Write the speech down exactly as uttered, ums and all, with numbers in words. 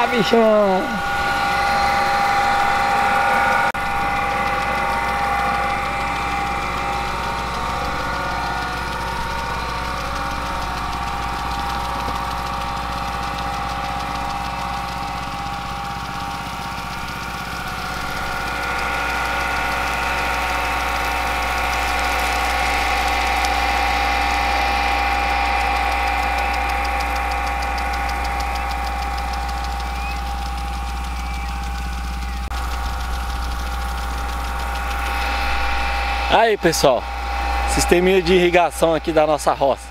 Eita, bichão! Aí pessoal, sisteminha de irrigação aqui da nossa roça.